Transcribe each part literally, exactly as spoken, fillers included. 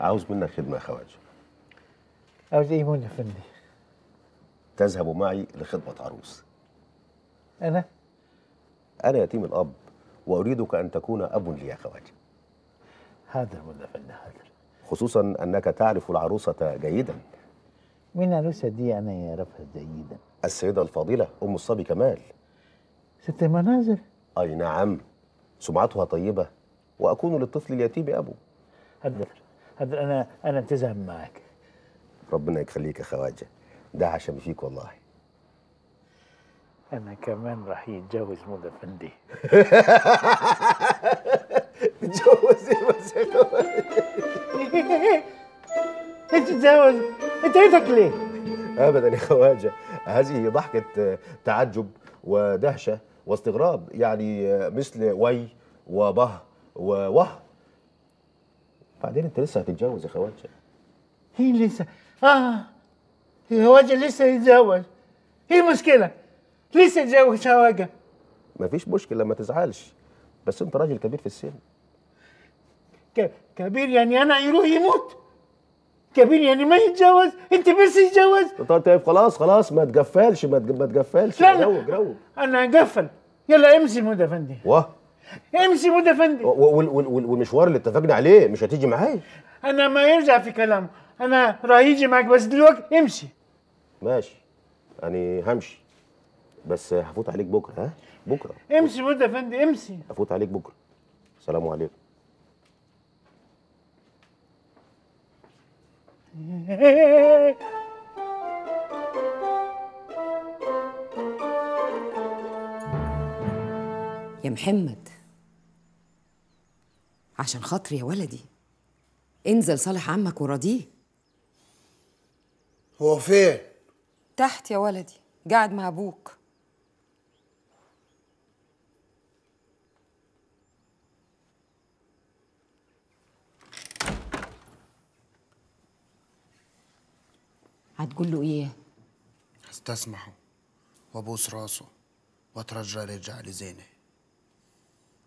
عاوز منك خدمه يا خواجه. عاوز ايه منى يا فندم؟ تذهب معي لخطبه عروس. انا؟ انا يتيم الاب واريدك ان تكون اب لي يا خواجه. حاضر منى يا فندم حاضر. خصوصا انك تعرف العروسه جيدا. مين العروسه دي؟ انا يعرفها جيدا. السيده الفاضله ام الصبي كمال. ست المناظر؟ اي نعم. سمعتها طيبه واكون للطفل اليتيم ابو. حاضر حاضر انا انا التزم معاك. ربنا يخليك يا خواجه، ده عشان فيك والله. انا كمان راح يتجوز منى فندي. تتجوز ايه بس يا خواجه؟ تتجوز؟ انت ايدك ليه؟ ابدا يا خواجه، هذه ضحكه تعجب ودهشه واستغراب، يعني مثل وي وبه ووه. بعدين انت لسه هتتجوز يا خواجه. هي لسه اه يا خواجه لسه يتجوز. هي مشكله لسه يتجوز يا خواجه. مفيش مشكله ما تزعلش، بس انت راجل كبير في السن. كبير يعني انا يروح يموت؟ كبير يعني ما يتجوز؟ انت بس يتجوز؟ طيب خلاص خلاص ما تجفلش ما تجفلش. لا روج روج. انا هجفل. يلا امشي مودة فندي. واه امشي مودة فندي. والمشوار اللي اتفقنا عليه مش هتيجي معايا؟ انا ما يرجع في كلامه، انا راح يجي معاك بس دلوقتي امشي. ماشي يعني همشي، بس هفوت عليك بكره. ها بكره امشي مودة فندي امشي. هفوت عليك بكره. السلام عليكم. يا محمد عشان خاطري يا ولدي انزل صالح عمك وراضيه. هو فين؟ تحت يا ولدي قاعد مع ابوك. هتقول له ايه؟ هستسمحه وابوس راسه واترجى يرجع لزينه.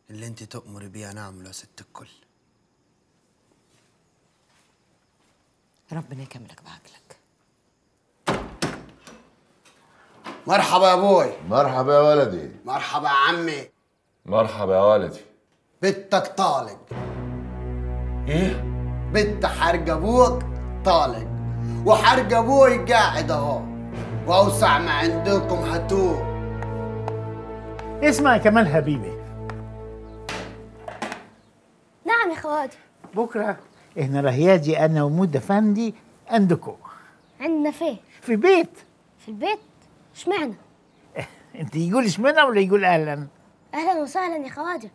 اللي انت تأمري بيه انا اعمله يا ست الكل. ربنا يكملك بعقلك. مرحبا يا ابوي. مرحبا يا ولدي. مرحبا يا عمي. مرحبا يا ولدي. بنتك طالق. ايه؟ بنت حرج ابوك طالق، وحرج ابوي قاعد اهو، واوسع ما عندكم هاتوه. اسمع يا كمال حبيبي. نعم يا خواجه. بكره احنا راح يجي انا ومودة فندي عندكم. عندنا فين؟ في بيت. في البيت؟ اشمعنى؟ انت يقول اشمعنى ولا يقول اهلا؟ اهلا وسهلا يا خواجه،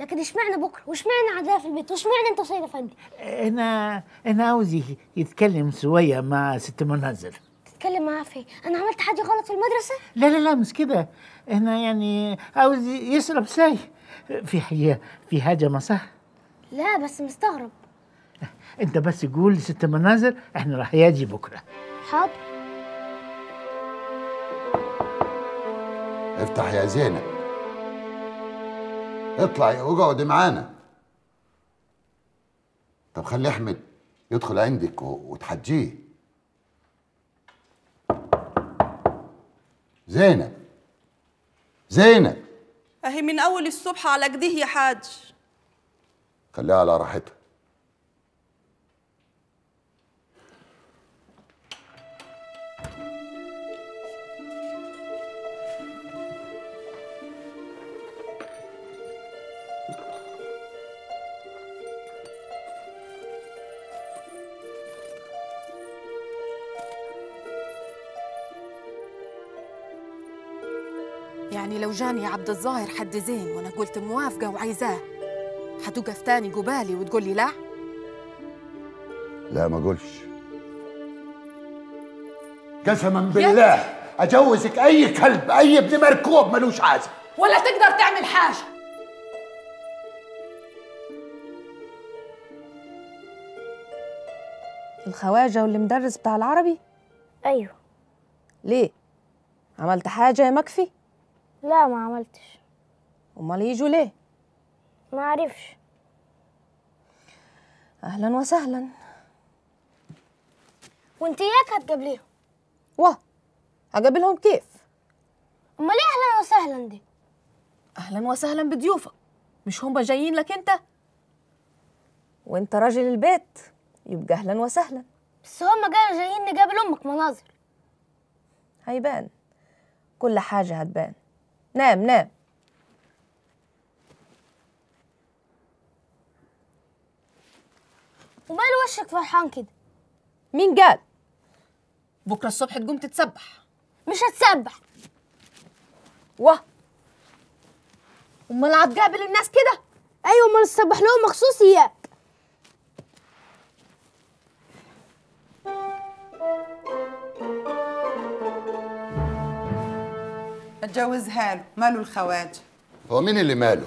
لكن اشمعنى بكره؟ واشمعنى عندها في البيت؟ واشمعنى انت وسيد افندي؟ انا انا عاوز يتكلم شويه مع ست منازل. تتكلم معاها في؟ انا عملت حاجه غلط في المدرسه؟ لا لا لا مش كده، انا يعني عاوز يشرب شاي. في حاجه في حاجه ما صح؟ لا بس مستغرب. انت بس قول لست منازل احنا راح يجي بكره. حاضر. افتح يا زينب. اطلعي واقعدي معانا. طب خلي احمد يدخل عندك وتحجيه. زينب زينب اهي من اول الصبح على كده يا حاج. خليها على راحتها. يعني لو جاني عبد الظاهر حد زين وانا قلت موافقه وعايزاه هتوقف تاني قبالي وتقول لي لا؟ لا ما اقولش. قسما بالله اجوزك اي كلب اي ابن مركوب ملوش عازه. ولا تقدر تعمل حاجه. الخواجه واللي مدرس بتاع العربي؟ ايوه. ليه؟ عملت حاجه يا مكفي؟ لا ما عملتش. امال يجوا ليه؟ ما اعرفش. اهلا وسهلا. وانت ياك هتجاب ليهم. واه هجاب لهم كيف؟ امال ايه اهلا وسهلا دي؟ اهلا وسهلا بضيوفك، مش هم جايين لك انت؟ وانت راجل البيت يبقى اهلا وسهلا. بس هم جايين جايين نجابل امك مناظر. هيبان كل حاجه هتبان. نام نام. ومال وشك فرحان كده؟ مين قال؟ بكره الصبح تقوم تتسبح. مش هتسبح. واه امال هتقابل الناس كده؟ ايوه امال تسبح لهم مخصوص اياك. اتجوزها له، ماله الخواجة؟ هو مين اللي ماله؟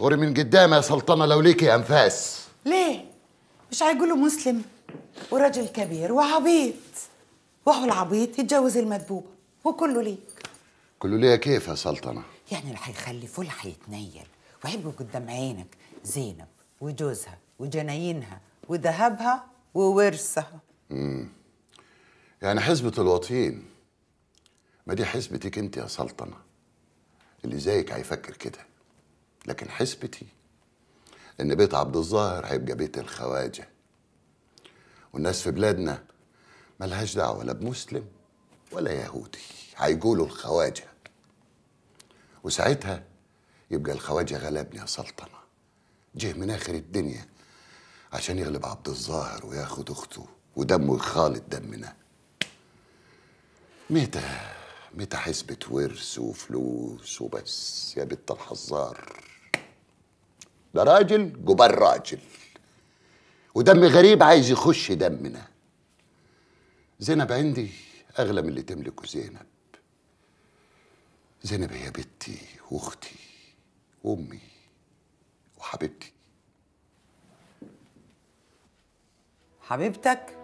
غوري من قدامه يا سلطنه لو ليكي انفاس. ليه؟ مش هيقولوا مسلم وراجل كبير وعبيط، وهو العبيط يتجوز المدبوبه وكله ليك. كله ليا كيف يا سلطنه؟ يعني اللي هيخلفوه اللي هيتنيل وهيبقوا قدام عينك زينب وجوزها وجناينها وذهبها وورثها. امم يعني حزبة الوطين. ما دي حسبتك انت يا سلطنه، اللي زيك هيفكر كده، لكن حسبتي ان بيت عبد الظاهر هيبقى بيت الخواجه، والناس في بلادنا ملهاش دعوه ولا بمسلم ولا يهودي، هيقولوا الخواجه، وساعتها يبقى الخواجه غلبني يا سلطنه، جه من اخر الدنيا عشان يغلب عبد الظاهر وياخد اخته ودمه يخالط دمنا. متى متى حسبة ورث وفلوس وبس يا بنت الحزار؟ ده راجل جبار راجل، ودم غريب عايز يخش دمنا. زينب عندي اغلى من اللي تملكه زينب. زينب هي بنتي واختي وامي وحبيبتي. حبيبتك؟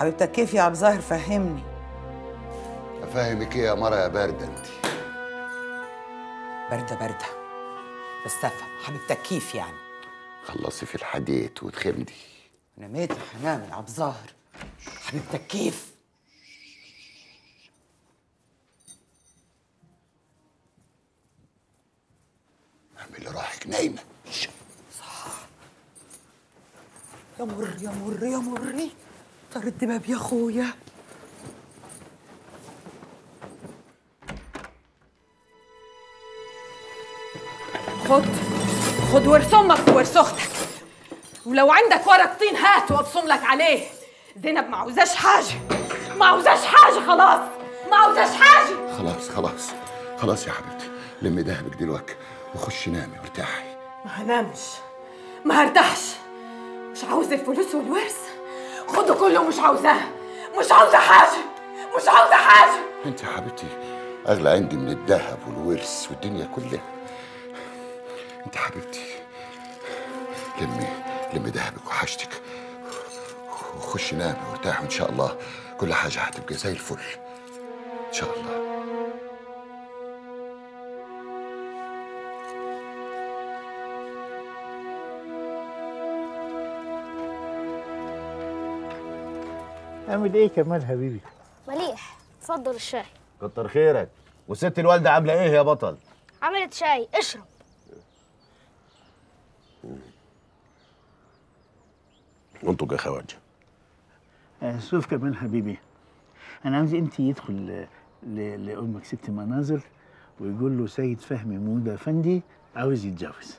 حبيبتك كيف يا عبد الظاهر؟ فهمني. أفهمك إيه يا مرة يا باردة أنتِ؟ باردة باردة بس أفهم حبيبتك كيف يعني؟ خلصي في الحديث وتخمدي. أنا ميت الحمام يا عبد الظاهر، حبيبتك كيف؟ اعملي راحك نايمة. صح يا مر يا مر يا مري، طار الدباب يا أخويا. خد خد ورث امك وورث اختك، ولو عندك ورق طين هات وابصم لك عليه. زينب ما عاوزاش حاجه، ما عاوزاش حاجه، خلاص ما عاوزاش حاجه. خلاص خلاص خلاص يا حبيبتي، لمي دهبك دلوقتي وخشي نامي وارتاحي. ما هنامش، ما هرتاحش، مش عاوز الفلوس والورث، خده كله، مش عاوزاه، مش عاوزه حاجه، مش عاوزه حاجه. انت يا حبيبتي اغلى عندي من الذهب والورث والدنيا كلها. انت حبيبتي لمي لمي دهبك وحاجتك وخشي نامي وارتاحي، وان شاء الله كل حاجه هتبقى زي الفل ان شاء الله. اعمل ايه كمال حبيبي؟ مليح اتفضل الشاي. كتر خيرك. والست الوالده عامله ايه يا بطل؟ عملت شاي اشرب. انتوا يا خواجه. شوف كمان حبيبي، انا عاوز انت يدخل لامك ست مناظر ويقول له سيد فهمي مودة افندي عاوز يتجوز،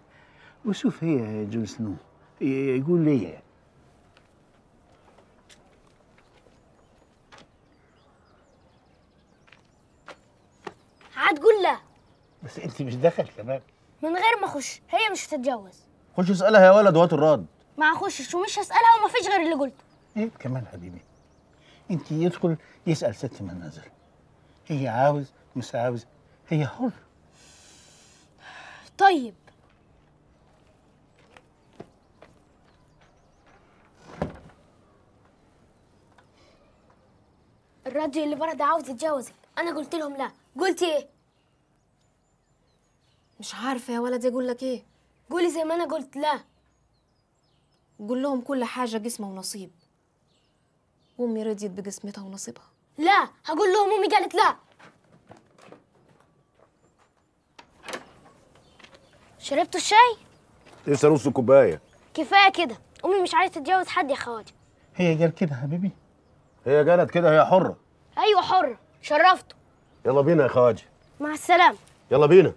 وشوف هي جول سنو يقول ليه. هتقول لا بس انت مش دخل كمان من غير ما اخش، هي مش هتتجوز. خش اسالها يا ولد وهات الرد. ما هخشش ومش هسالها ومفيش غير اللي قلته. ايه كمان حبيبي؟ انت يدخل يسال ست منازل، هي عاوز مش عاوز، هي حر. طيب الراديو اللي بره ده عاوز يتجوزك، انا قلت لهم لا. قلت ايه؟ مش عارفه يا ولد اقول لك ايه. قولي زي ما انا قلت لا. قول لهم كل حاجه قسمه ونصيب، وامي رضيت بقسمتها ونصيبها. لا، هقول لهم امي قالت لا. شربتوا الشاي؟ لسه نص كوبايه. كفايه كده، امي مش عايزه تتجوز حد يا خواجه. هي قالت كده يا حبيبي؟ هي قالت كده، هي حره. ايوه حره، شرفته. يلا بينا يا خواجه. مع السلامه. يلا بينا.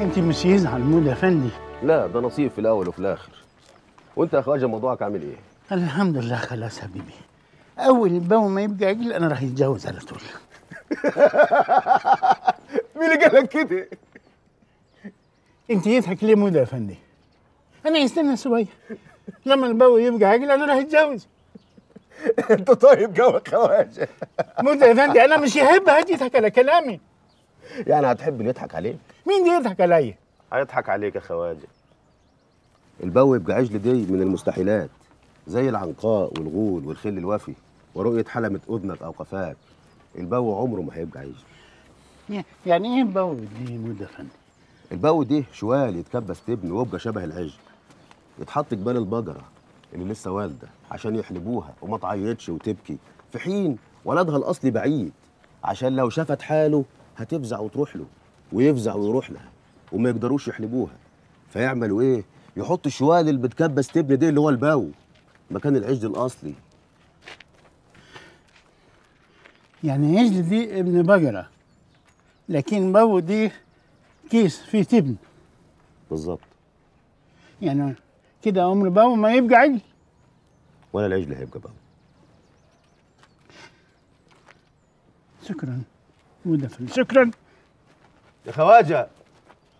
انت مش يزعل مود يا فندم. لا، ده نصيب في الاول وفي الاخر. وانت يا خواجه موضوعك عامل ايه؟ الحمد لله. خلاص يا حبيبي، اول باو ما يبقى عجل انا راح اتجوز على طول. مين اللي قالك كده؟ انت يضحك ليه مود يا فندم؟ انا يستنى شويه، لما الباو يبقى عجل انا راح اتجوز. انت طيب جوه خواجه. مود يا فندم، انا مش هحب حد يضحك على كلامي. يعني هتحب اللي يضحك عليك؟ مين دي يضحك عليا؟ هيضحك عليك يا خواجه. البو يبقى عجل دي من المستحيلات، زي العنقاء والغول والخل الوفي ورؤية حلمة اذنك او قفاك. البو عمره ما هيبقى عجل. يعني ايه البو دي مده فني؟ البو دي شوال يتكبس تبن ويبقى شبه العجل، يتحط جبال البقره اللي لسه والده عشان يحلبوها وما تعيطش وتبكي، في حين ولدها الاصلي بعيد، عشان لو شافت حاله هتفزع وتروح له، ويفزع ويروح لها وما يقدروش يحلبوها. فيعملوا ايه؟ يحط الشوال اللي بتكبس تبن دي اللي هو الباو مكان العجل الاصلي. يعني عجل دي ابن بقره، لكن باو دي كيس فيه تبن. بالظبط. يعني كده عمر باو ما يبقى عجل، ولا العجل هيبقى باو. شكرا مدفن، شكرا. يا خواجه،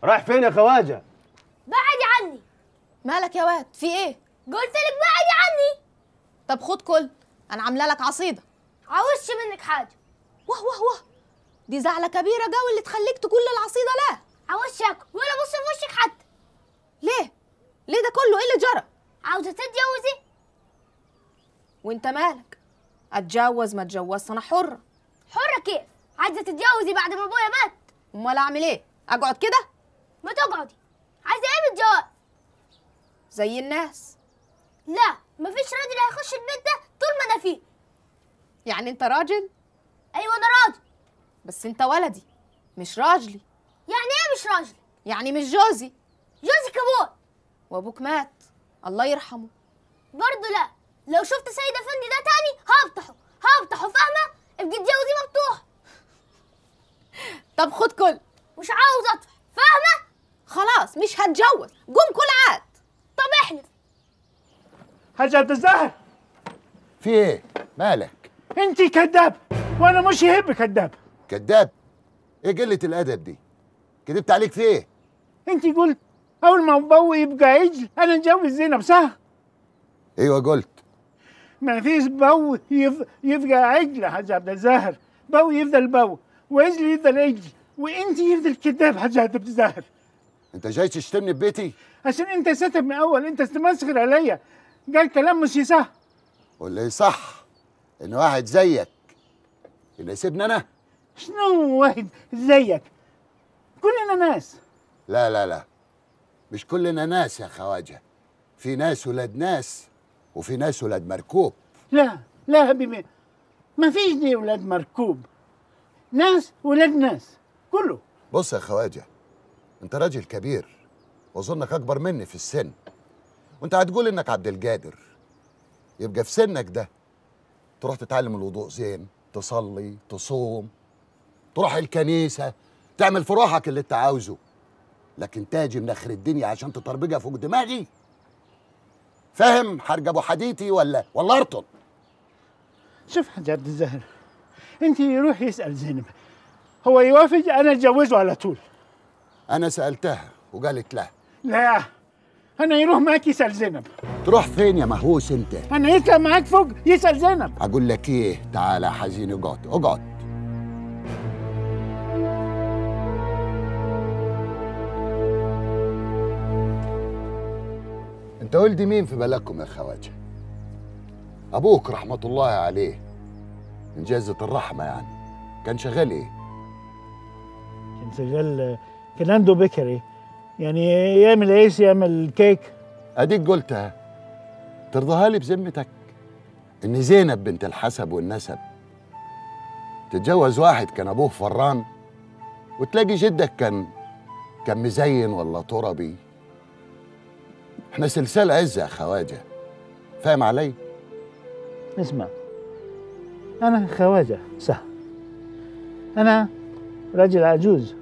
رايح فين يا خواجه؟ بعدي عني. مالك يا واد، في ايه؟ قلت لك بعدي عني. طب خد كل، انا عامله لك عصيده. عاوزش منك حاجه. واه واه واه، دي زعله كبيره قوي اللي تخليك تقول العصيده لا. عاوزش اكل ولا بص في وشك حتى. ليه؟ ليه ده كله؟ ايه اللي جرى؟ عاوزه تتجوزي؟ وانت مالك؟ اتجوز ما اتجوزت، انا حره. حره كيف؟ عايزه تتجوزي بعد ما ابويا مات. امال اعمل ايه؟ اقعد كده؟ ما تقعدي. عايزه ايه بالجواز؟ زي الناس. لا، مفيش راجل هيخش البيت ده طول ما انا فيه. يعني انت راجل؟ ايوه انا راجل. بس انت ولدي مش راجلي. يعني ايه مش راجلي؟ يعني مش جوزي. جوزك ابوك، وابوك مات الله يرحمه. برضه لا، لو شفت سيد افندي ده تاني هبطحه هبطحه، فاهمه؟ ابقي اتجوزي مفتوح. طب خد كل. مش عاوز اطفح، فاهمه؟ خلاص مش هتجوز، قوم كل عاد. طب احلف. حاجه بتزهق. في ايه؟ مالك؟ انت كذاب، وانا مش يهب كذاب. كذاب؟ ايه قله الادب دي؟ كذبت عليك في ايه؟ انت قلت اول ما ابوه يبقى عجل انا نجوز زينب، صح؟ ايوه قلت. ما فيش بو يف... يبقى عجل يا حاج عبد الزاهر. بو يفضل بو، وعجل يفضل عجل، وانت يفضل كذاب حاج عبد الزاهر. انت جاي تشتمني ببيتي؟ عشان انت ساتب من اول، انت تمسخر عليا، قال كلام مش يصح. واللي يصح ان واحد زيك اللي يسيبني انا. شنو واحد زيك؟ كلنا ناس. لا لا لا، مش كلنا ناس يا خواجه. في ناس ولاد ناس، وفي ناس ولاد مركوب. لا لا يا حبيبي، ما فيش دي ولاد مركوب. ناس ولاد ناس كله. بص يا خواجه، انت راجل كبير واظنك اكبر مني في السن، وانت هتقول انك عبد القادر. يبقى في سنك ده تروح تتعلم الوضوء زين، تصلي، تصوم، تروح الكنيسه، تعمل في روحك اللي انت عاوزه. لكن تاجي من اخر الدنيا عشان تطربجها فوق دماغي، فاهم؟ حرج ابو حديتي ولا ولا ارطل. شوف حاج عبد الزهر، انت روح يسال زينب، هو يوافق انا اتجوزه على طول. انا سالتها وقالت لا. لا، انا يروح معاك يسال زينب. تروح فين يا مهووس انت؟ انا يطلع معاك فوق يسال زينب. اقول لك ايه، تعالى يا حزين، اقعد اقعد. انت ولد مين في بلدكم يا خواجه؟ ابوك رحمه الله عليه، من جازة الرحمه يعني، كان شغال ايه؟ كان شغال كان عنده بكري يعني يعمل عيش يعمل كيك. اديك قلتها، ترضاها لي بذمتك ان زينب بنت الحسب والنسب تتجوز واحد كان ابوه فران، وتلاقي جدك كان كان مزين ولا تربي؟ احنا سلسله عزه يا خواجه، فاهم علي؟ اسمع، انا خواجه سهل، انا راجل عجوز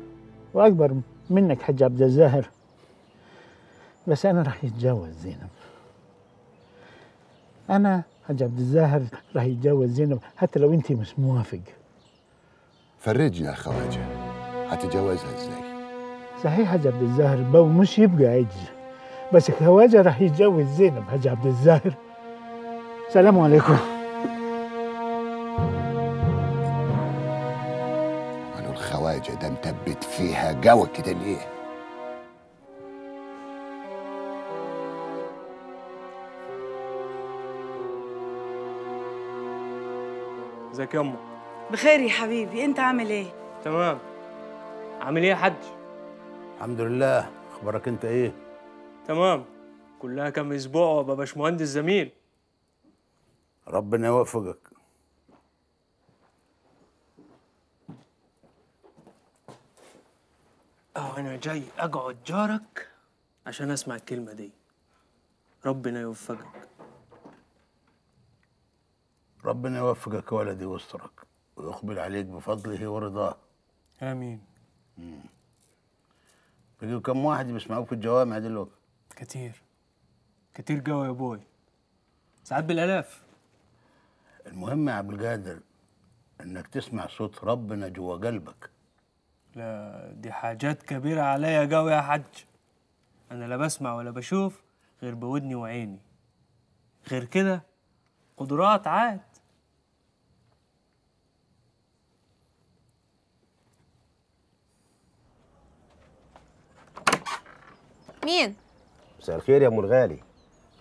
واكبر منك حج عبد الزاهر، بس انا راح يتجوز زينب. انا حج عبد الزاهر راح يتجوز زينب حتى لو انت مش موافق. فرجنا يا خواجه، هتتجوزها ازاي؟ صحيح حج عبد الزاهر بو مش يبقى عجل، بس خواجه راح يتجوز زينب حج عبد الزاهر. سلام عليكم. قالوا الخواجه ده مثبت فيها جوه كده ليه؟ ازيك يا امه؟ بخير يا حبيبي، انت عامل ايه؟ تمام. عامل ايه يا حج؟ الحمد لله. اخبارك انت ايه؟ تمام، كلها كم اسبوع وابقى باشمهندس زميل. ربنا يوفقك. اه انا جاي اقعد جارك عشان اسمع الكلمه دي. ربنا يوفقك. ربنا يوفقك يا ولدي ويسترك ويقبل عليك بفضله ورضاه. امين. امم بقوا كم واحد بيسمعوك في الجوامع دلوقتي؟ كتير كتير قوي يا ابوي، ساعات بالالاف. المهم يا عبد القادر انك تسمع صوت ربنا جوا قلبك. لا دي حاجات كبيره عليا قوي يا حج، انا لا بسمع ولا بشوف غير بودني وعيني، غير كده قدرات عاد. مين؟ مساء الخير يا ام الغالي،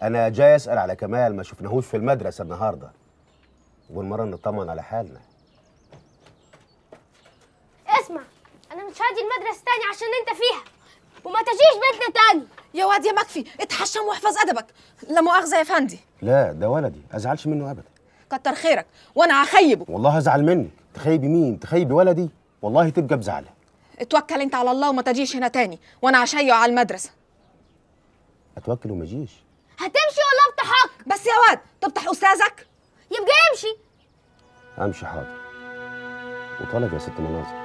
انا جاي اسال على كمال، ما شفناهوش في المدرسه النهارده، والمره نطمن على حالنا. اسمع، انا مش هاجي المدرسه تاني عشان انت فيها، وما تجيش بيتنا تاني. يا واد يا مكفي، اتحشم واحفظ ادبك، لا مؤاخذه يا فندي. لا ده ولدي، ازعلش منه ابدا. كتر خيرك، وانا هخيبه. والله هزعل منك، تخيبي مين؟ تخيبي ولدي؟ والله تبقى بزعله. اتوكل انت على الله وما تجيش هنا تاني، وانا هشيع على المدرسه. اتوكل وما اجيش؟ هتمشي ولا ابطحك؟ بس يا واد تبطح استاذك؟ يبقى امشي. امشي حاضر. وطالب يا ست مناظر.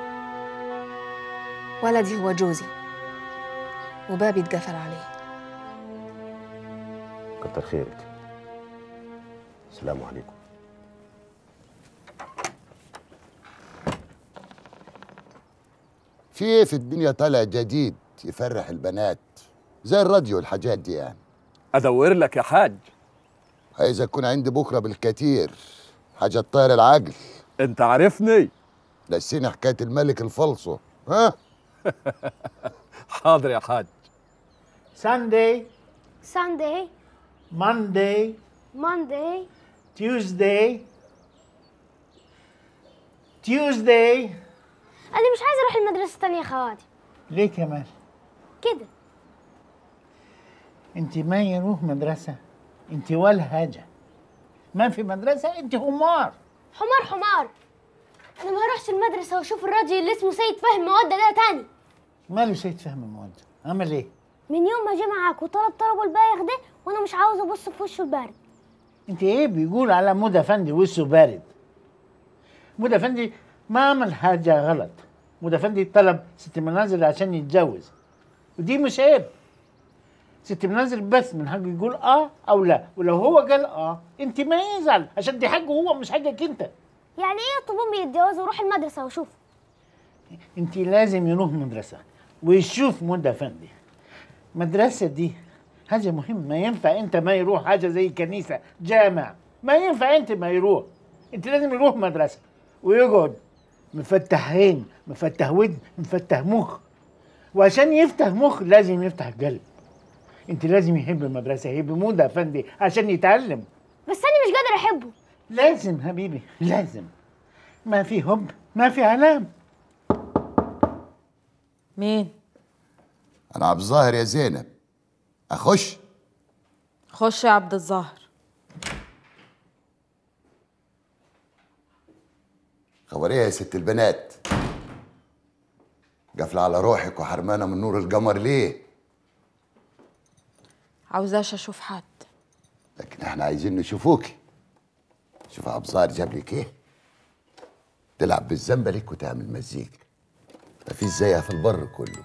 ولدي هو جوزي وبابي اتقفل عليه. كتر خيرك. السلام عليكم. في ايه في الدنيا طالع جديد يفرح البنات زي الراديو والحاجات دي يعني؟ ادور لك يا حاج. عايز اكون عندي بكره بالكتير، حاجه تطير العقل. انت عارفني، نسينا حكايه الملك الفلصو. ها حاضر يا حاج. ساندي ساندي، ماندي ماندي، تيوزداي تيوزداي. انا مش عايزه اروح المدرسه الثانيه يا خواتي. ليه كمان كده؟ انت ما يروح مدرسه، انت ولا حاجه، ما في مدرسه، انت حمار حمار حمار. انا ما هروحش المدرسه واشوف الراجل اللي اسمه سيد فهم مواد ده تاني. ماله سيد فهم المواد؟ عمل ايه؟ من يوم ما جه معاك وطلب طلبه البايخ ده وانا مش عاوز ابص في وشه البارد. انت ايه بيقول على مود افندي وشه بارد؟ مود افندي ما عمل حاجه غلط، مود افندي طلب ست منازل عشان يتجوز، ودي مش عيب. ست منازل بس من حقه يقول اه او لا، ولو هو قال اه انت ما يزعل عشان دي حقه هو مش حقك انت. يعني ايه طب امي يتجوز وروح المدرسه وشوف؟ انت لازم يروح مدرسه ويشوف مود افندي. مدرسه دي حاجه مهمه، ما ينفع انت ما يروح. حاجه زي كنيسه جامع ما ينفع انت ما يروح، انت لازم يروح مدرسه ويقعد مفتح عين مفتح ود مفتح مخ، وعشان يفتح مخ لازم يفتح قلب. انت لازم يحب المدرسه، يحب مود افندي عشان يتعلم. بس انا مش قادر احبه. لازم حبيبي لازم، ما في حب ما في علام. مين؟ انا عبد الظاهر يا زينب. اخش؟ خش يا عبد الظاهر. خواريها يا ست البنات، قافله على روحك وحرمانه من نور القمر ليه؟ عاوزاش اشوف حد، لكن احنا عايزين نشوفوكي. شوف عبد الظاهر جاب لك ايه؟ تلعب بالزمبلك وتعمل مزيكا، مفيش زيها في البر كله.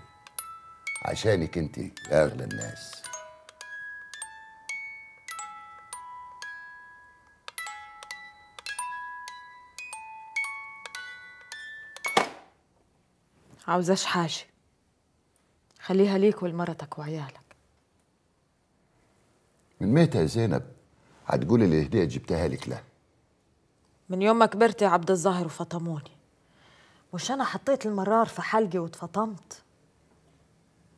عشانك انت يا اغلى الناس. عاوزاش حاجه، خليها ليك ولمرتك وعيالك. من متى يا زينب هتقولي لي الهديه جبتها لك؟ لا، من يوم ما كبرت يا عبد الظاهر وفطموني. مش انا حطيت المرار في حلقي واتفطمت؟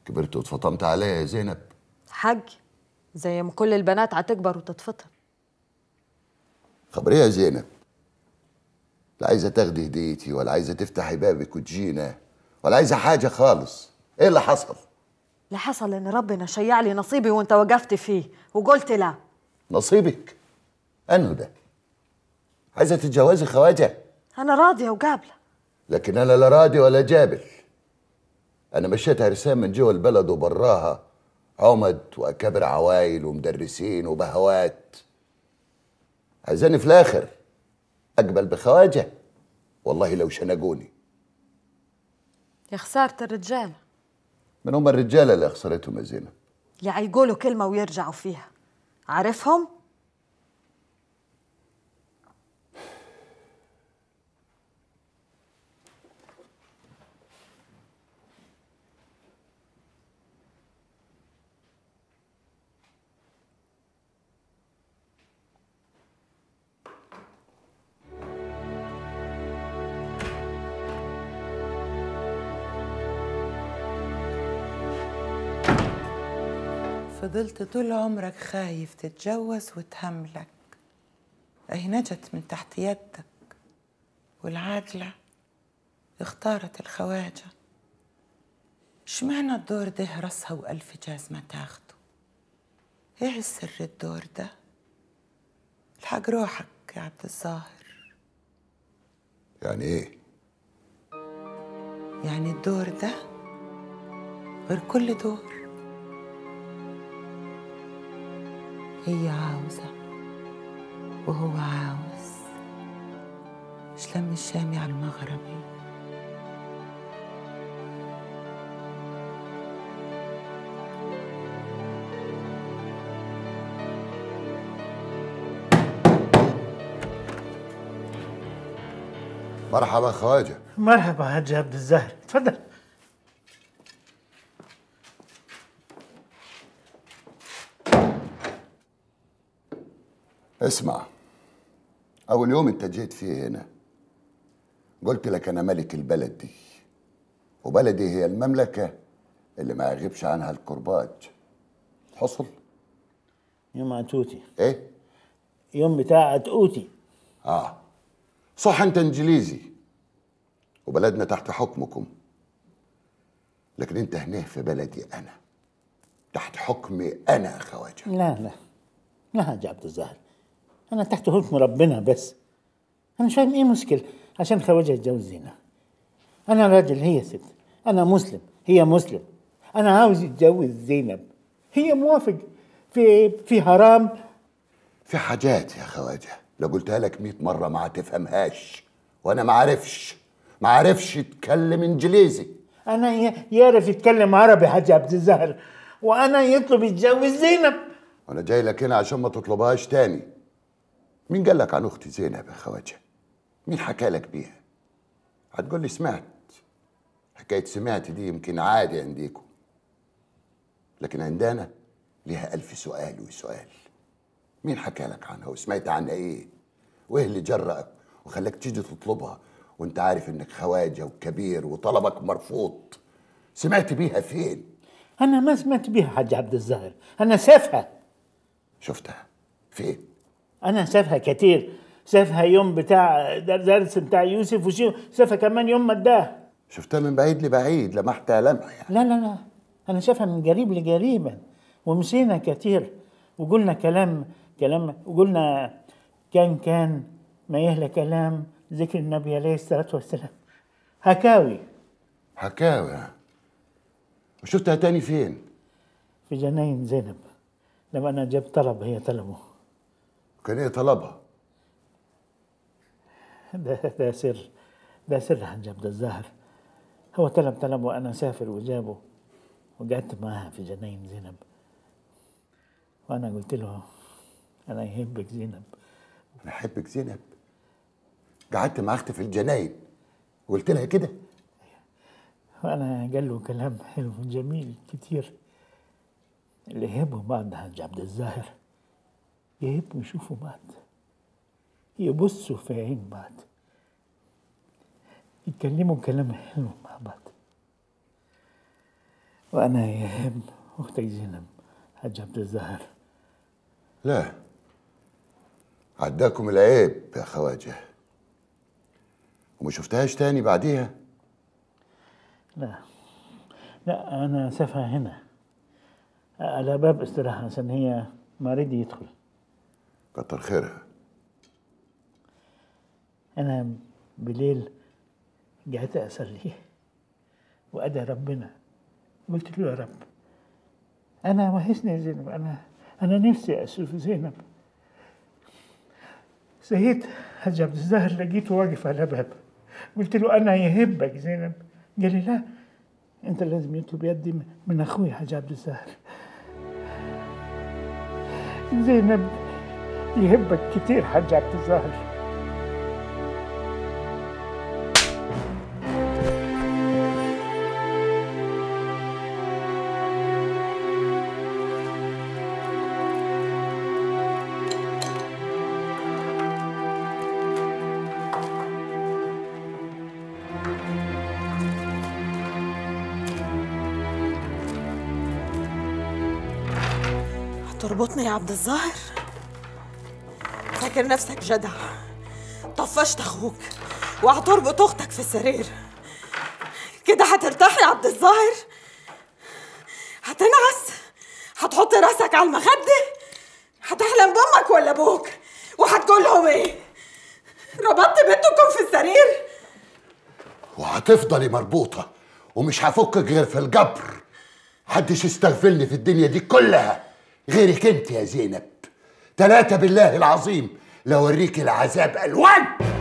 كبرت واتفطمت عليا يا زينب؟ حق، زي ما كل البنات هتكبر وتتفطم. خبريها يا زينب، لا عايزه تاخدي هديتي ولا عايزه تفتحي بابك وتجينا ولا عايزه حاجه خالص. ايه اللي حصل؟ اللي حصل ان ربنا شيع لي نصيبي وانت وقفت فيه وقلت لا. نصيبك؟ انه ده عايزه تتجوزي خواجه؟ انا راضيه وقابله، لكن انا لا راضي ولا جابل. انا مشيت عرسان من جوه البلد وبراها، عمد واكابر عوايل ومدرسين وبهوات. عايزاني في الاخر اقبل بخواجه؟ والله لو شنقوني. يا خساره الرجاله. من هم الرجاله اللي خسرتهم يا زينب؟ اللي هيقولوا كلمه ويرجعوا فيها. عارفهم؟ فضلت طول عمرك خايف تتجوز وتهملك، اهي نجت من تحت يدك. والعاجلة اختارت الخواجة، اشمعنى الدور ده راسها وألف جاز ما تاخده؟ ايه السر الدور ده؟ الحق روحك يا عبد الظاهر. يعني ايه؟ يعني الدور ده غير كل دور. هي عاوزة وهو عاوز، مش لم الشامي على المغربي. مرحبا خواجة. مرحبا هاجي عبد الظاهر، اتفضل. اسمع، أول يوم أنت جيت فيه هنا قلت لك أنا ملك البلد دي، وبلدي هي المملكة اللي ما يغيبش عنها الكرباج. حصل؟ يوم عتوتي. إيه؟ يوم بتاع عتوتي. آه صح، أنت إنجليزي وبلدنا تحت حكمكم، لكن أنت هنا في بلدي أنا، تحت حكمي أنا يا خواجة. لا لا لا هاجي عبد الظاهر، أنا تحت حكم ربنا بس. أنا مش فاهم إيه مشكلة عشان خواجة يتجوز زينة. أنا راجل، هي ست. أنا مسلم، هي مسلم. أنا عاوز أتجوز زينب، هي موافق. في في حرام، في حاجات يا خواجة لو قلتها لك مئة مرة ما هتفهمهاش. وأنا ما عارفش ما عارفش أتكلم إنجليزي. أنا يعرف يتكلم عربي حاجة عبد الظاهر، وأنا يطلب يتجوز زينب. وأنا جاي لك هنا عشان ما تطلبهاش تاني. مين قال لك عن اختي زينب يا خواجه؟ مين حكى لك بيها؟ هتقول لي سمعت. حكايه سمعت دي يمكن عادي عنديكم، لكن عندنا ليها ألف سؤال وسؤال. مين حكى لك عنها وسمعت عنها ايه؟ وايه اللي جرأك وخلاك تيجي تطلبها وانت عارف انك خواجه وكبير وطلبك مرفوض؟ سمعت بيها فين؟ انا ما سمعت بيها حاج عبد الظاهر، انا شايفها. شفتها فين؟ أنا شافها كتير، شافها يوم بتاع درس بتاع يوسف وشيو، شافها كمان يوم ما اداها. شفتها من بعيد لبعيد، لمحتها لمحة يعني. لا لا لا أنا شافها من قريب لقريبا، ومشينا كتير وقلنا كلام كلام وقلنا كان كان ما يهلى كلام ذكر النبي عليه الصلاة والسلام. هكاوي حكاوي. وشفتها تاني فين؟ في جناين زينب لما أنا جاب طلب هي طلبه. كان إيه طلبها؟ ده ده سر، ده سر حنجاب، ده الزهر. هو طلب طلبه وأنا سافر وجابه، وقعدت معاها في جناين زينب، وأنا قلت له أنا يحبك زينب. أنا أحبك زينب؟ قعدت مع أختي في الجناين وقلت لها كده؟ وأنا قال له كلام حلو وجميل كتير. اللي يحبوا بعض حاج عبد الظاهر يحبوا يشوفوا بعض، يبصوا في عين بعض، يتكلموا كلام حلو مع بعض. وأنا يحب أختك زينب حاج عبد الظاهر. لا، عداكم العيب يا خواجة. وما شفتهاش تاني بعديها؟ لا لا، أنا سافها هنا على باب استراحة عشان هي ما رد يدخل. كتر خيرها. أنا بالليل قعدت أصلي وأدعي ربنا، قلت له يا رب أنا وحشني زينب، أنا أنا نفسي أشوف زينب. سهيت حاج عبد الظاهر لقيته واقف على باب، قلت له أنا يهبك زينب. قال لي لا، أنت لازم يطلب يدي من أخوي حاج عبد الظاهر. زينب يهبك كتير حاج عبد الظاهر. تربطني يا عبد الظاهر؟ فاكر نفسك جدع، طفشت اخوك وهتربط اختك في السرير، كده هترتاح يا عبد الظاهر؟ هتنعس؟ هتحط راسك على المخده؟ هتحلم بامك ولا ابوك؟ وهتقول لهم ايه؟ ربطت بنتكم في السرير؟ وهتفضلي مربوطه ومش هفكك غير في الجبر. محدش يستغفلني في الدنيا دي كلها غيرك انت يا زينب. ثلاثة بالله العظيم لو اوريك العذاب الوان.